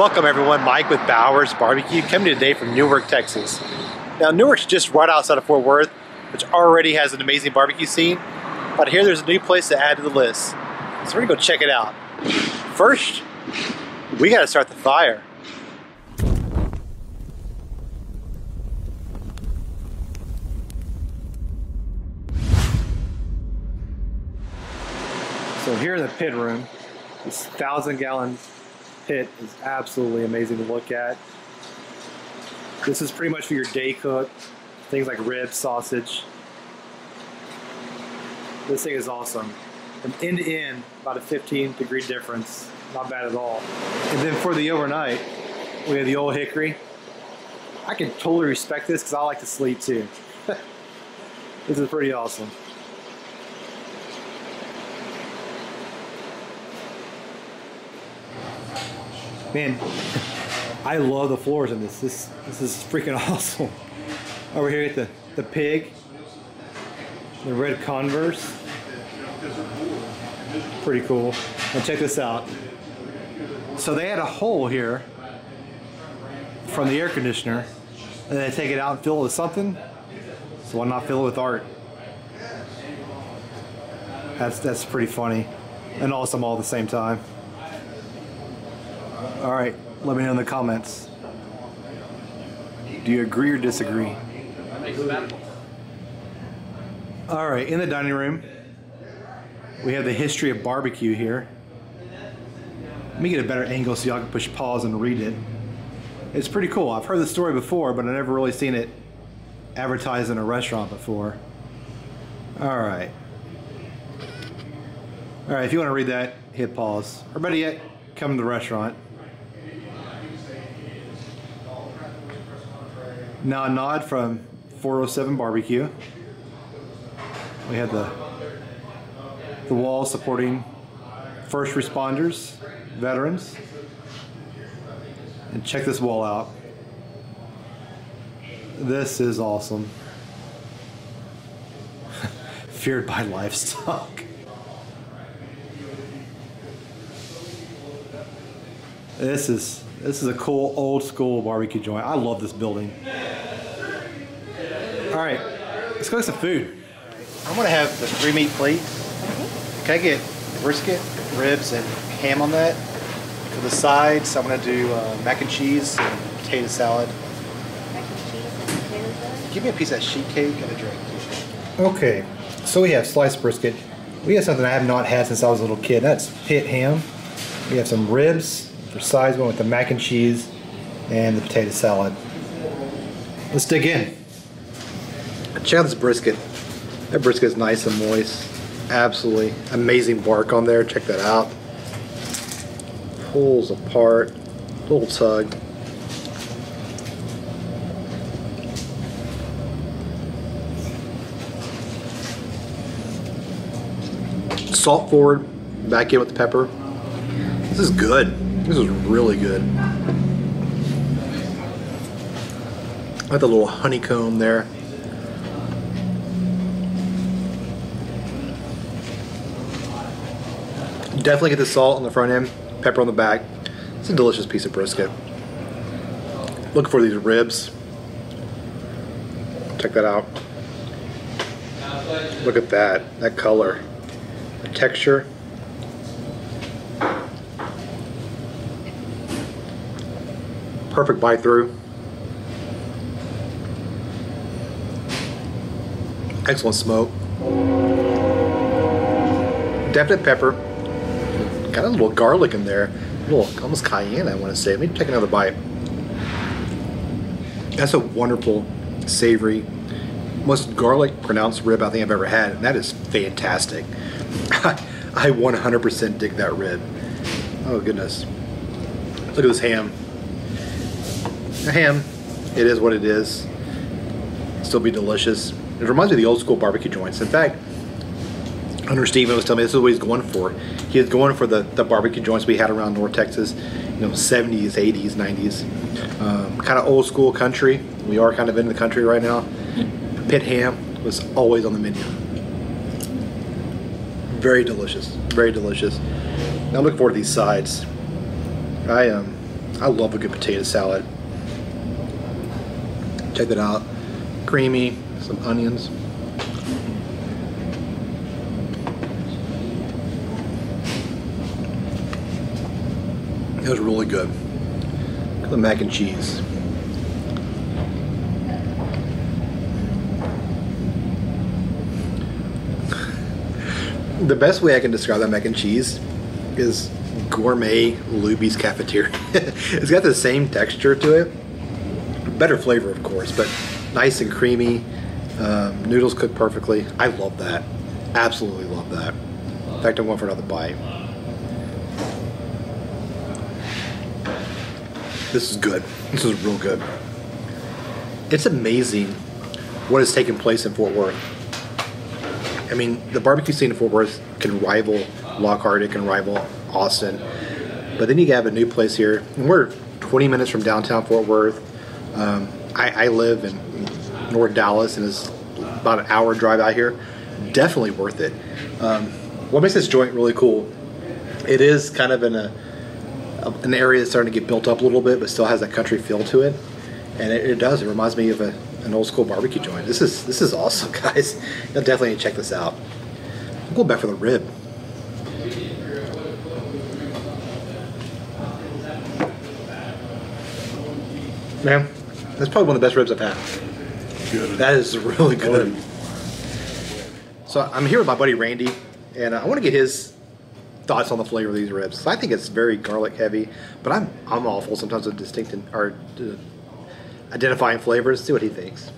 Welcome everyone, Mike with Bowers Barbecue, coming to you today from Newark, Texas. Now Newark's just right outside of Fort Worth, which already has an amazing barbecue scene, but here there's a new place to add to the list. So we're gonna go check it out. First, we gotta start the fire. So here in the pit room, this 1,000-gallon pit is absolutely amazing to look at. This is pretty much for your day cook, things like ribs, sausage. This thing is awesome. From end to end, about a 15-degree difference, not bad at all. And then for the overnight, we have the old hickory. I can totally respect this because I like to sleep too. This is pretty awesome. Man, I love the floors in this. This is freaking awesome. Over here at the pig, the red Converse. Pretty cool. Now check this out. So they had a hole here from the air conditioner, and they take it out and fill it with something. So why not fill it with art? That's pretty funny and awesome all at the same time. All right, let me know in the comments. Do you agree or disagree? All right, in the dining room, we have the history of barbecue here. Let me get a better angle so y'all can push pause and read it. It's pretty cool. I've heard the story before, but I've never really seen it advertised in a restaurant before. All right. All right, if you want to read that, hit pause. Or better yet, come to the restaurant. Now a nod from 407 Barbecue. We have the wall supporting first responders, veterans. And check this wall out. This is awesome. Feared by livestock. This is a cool old school barbecue joint. I love this building. All right, let's go get some food. I'm gonna have the 3-meat plate. Can I get brisket, ribs, and ham on that? For the sides, I'm gonna do mac and cheese and potato salad. Mac and cheese and potato salad? Give me a piece of that sheet cake and a drink. Okay, so we have sliced brisket. We have something I have not had since I was a little kid. That's pit ham. We have some ribs. For sides, one with the mac and cheese and the potato salad. Let's dig in. Check out this brisket. That brisket is nice and moist. Absolutely amazing bark on there. Check that out. Pulls apart. Little tug. Salt forward. Back in with the pepper. This is good. This is really good. I like the little honeycomb there. Definitely get the salt on the front end, pepper on the back. It's a delicious piece of brisket. Looking for these ribs. Check that out. Look at that. That color. The texture. Perfect bite through. Excellent smoke. Definite pepper. Got a little garlic in there. A little almost cayenne, I want to say. Let me take another bite. That's a wonderful, savory, most garlic pronounced rib I think I've ever had, and that is fantastic. I 100% dig that rib. Oh goodness. Look at this ham. The ham, it is what it is. Still be delicious. It reminds me of the old school barbecue joints. In fact, Hunter Stevens was telling me this is what he's going for. He was going for the barbecue joints we had around North Texas, you know, 70s, 80s, 90s. Kind of old school country. We are kind of in the country right now. Pit ham was always on the menu. Very delicious, very delicious. Now I'm looking forward to these sides. I I love a good potato salad. Check that out. Creamy, some onions. It was really good. Look at the mac and cheese. The best way I can describe that mac and cheese is gourmet Luby's Cafeteria. It's got the same texture to it, better flavor of course, but nice and creamy. Noodles cooked perfectly. I love that. Absolutely love that. In fact, I'm going for another bite. This is good. This is real good. It's amazing what has taken place in Fort Worth. I mean, the barbecue scene in Fort Worth can rival Lockhart, it can rival Austin. But then you have a new place here, and we're 20 minutes from downtown Fort Worth. I live in North Dallas, and it's about an hour drive out here. Definitely worth it. What makes this joint really cool, it is kind of in an area that's starting to get built up a little bit, but still has that country feel to it. And it does, it reminds me of an old school barbecue joint. This is awesome, guys. You'll definitely need to check this out. I'm going back for the rib. Man, that's probably one of the best ribs I've had. Good. That is really good. So I'm here with my buddy Randy, and I want to get his thoughts on the flavor of these ribs. So I think it's very garlic heavy, but I'm awful sometimes with distinct or identifying flavors. See what he thinks.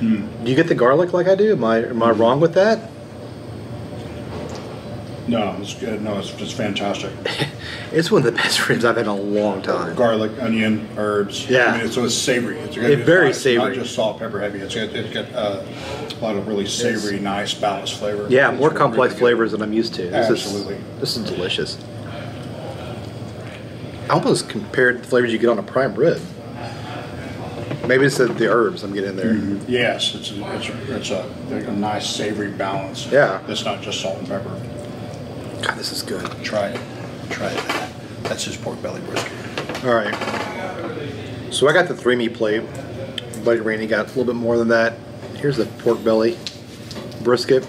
Do you get the garlic like I do? Am I wrong with that? No, it's good. No, it's just fantastic. It's one of the best ribs I've had in a long time. Garlic, onion, herbs. Yeah. I mean, it's savory. It's very savory. Not just salt, pepper heavy. It's got a lot of really savory, nice, balanced flavor. Yeah, more complex really flavors than I'm used to. This is delicious. I almost compared the flavors you get on a prime rib. Maybe it's the herbs I'm getting there. Mm-hmm. Yes, it's a nice, savory balance. Yeah. It's not just salt and pepper. God, this is good. Try it. Try that. That's his pork belly brisket. All right. So I got the 3-meat plate. My buddy Randy got a little bit more than that. Here's the pork belly brisket.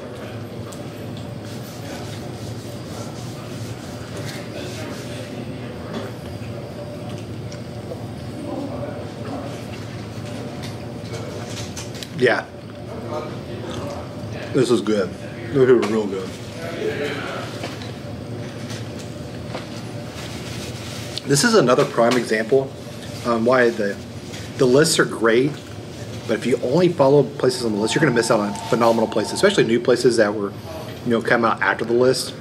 Yeah. This is good. This is real good. This is another prime example why the lists are great, but if you only follow places on the list, you're going to miss out on phenomenal places, especially new places that were, come out after the list.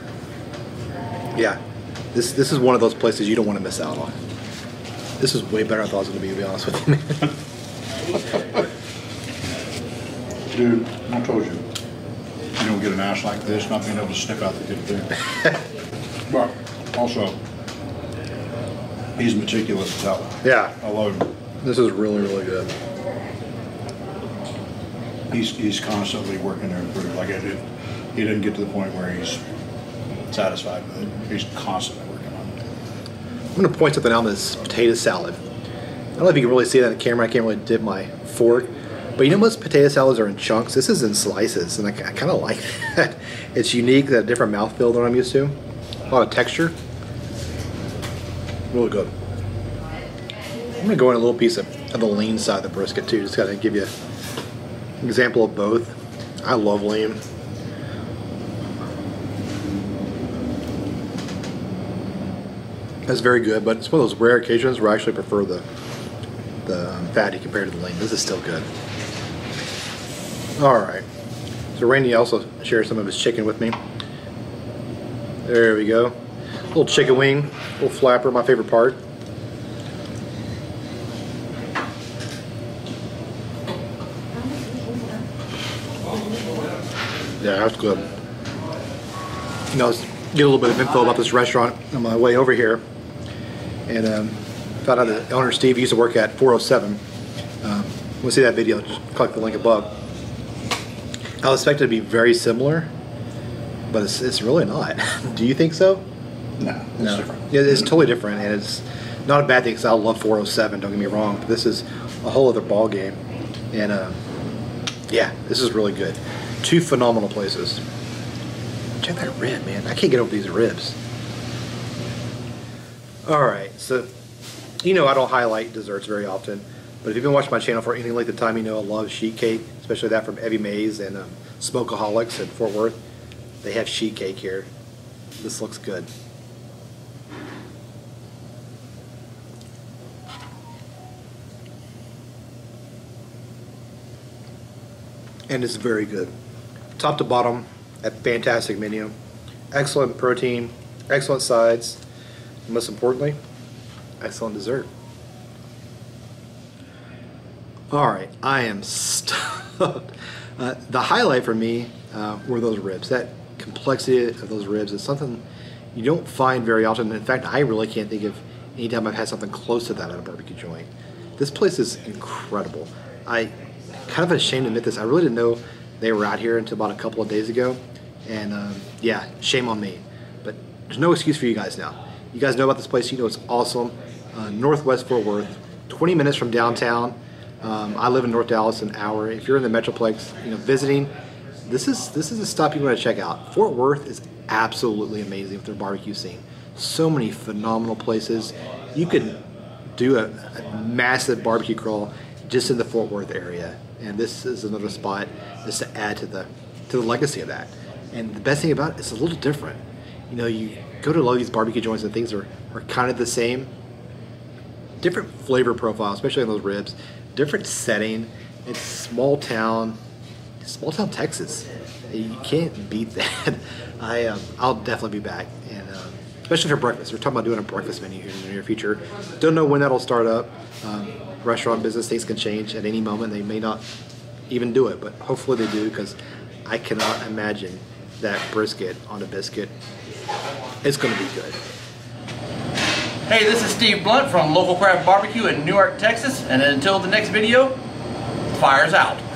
Yeah, this is one of those places you don't want to miss out on. This is way better than I thought it was going to be honest with you, man. Dude, I told you, you don't get an ass like this, not being able to sniff out the good food. But also, he's meticulous as hell. Yeah. I love him. This is really, really good. He's constantly working to improve. Like I did, he didn't get to the point where he's satisfied with it. He's constantly working on it. I'm going to point something out on this potato salad. I don't know if you can really see that on the camera. I can't really dip my fork. But most potato salads are in chunks. This is in slices, and I kind of like that. It's unique, that different mouthfeel than I'm used to. A lot of texture. Really good. I'm gonna go in a little piece of the lean side of the brisket too. Just gotta give you an example of both. I love lean. That's very good, but it's one of those rare occasions where I actually prefer the fatty compared to the lean. This is still good. All right. So Randy also shared some of his chicken with me. There we go. Little chicken wing, little flapper, my favorite part. Yeah, that's good. I was getting a little bit of info about this restaurant on my way over here, and found out that owner Steve used to work at 407. We'll see that video. Just click the link above. I was expected to be very similar, but it's really not. Do you think so? No, it's different. Yeah, it's totally different, and it's not a bad thing, because I love 407, don't get me wrong, but this is a whole other ball game. And yeah, this is really good. Two phenomenal places. Check that rib, man. I can't get over these ribs. Alright, so you know I don't highlight desserts very often, but if you've been watching my channel for anything length of time, you know I love sheet cake, especially that from Evie Mays and Smokeaholics in Fort Worth. They have sheet cake here. This looks good. And it's very good. Top to bottom, a fantastic menu. Excellent protein, excellent sides. Most importantly, excellent dessert. Alright, I am stuffed. The highlight for me were those ribs. That complexity of those ribs is something you don't find very often. In fact, I really can't think of any time I've had something close to that at a barbecue joint. This place is incredible. I'm kind of ashamed to admit this. I really didn't know they were out here until about a couple of days ago. And yeah, shame on me. But there's no excuse for you guys now. You guys know about this place, you know it's awesome. Northwest Fort Worth, 20 minutes from downtown. I live in North Dallas, an hour. If you're in the Metroplex, you know, visiting, this is a stop you want to check out. Fort Worth is absolutely amazing with their barbecue scene. So many phenomenal places. You could do a massive barbecue crawl just in the Fort Worth area. And this is another spot just to add to the legacy of that. And the best thing about it, it's a little different. You know, you go to a lot of these barbecue joints and things are kind of the same. Different flavor profile, especially on those ribs. Different setting. It's small town Texas. You can't beat that. I'll definitely be back, and especially for breakfast. We're talking about doing a breakfast menu here in the near future. Don't know when that'll start up. Restaurant business, things can change at any moment. They may not even do it, but hopefully they do, because I cannot imagine that brisket on a biscuit. It's going to be good. Hey, this is Steve Blunt from Local Craft BBQ in Newark, Texas, and until the next video, fire's out.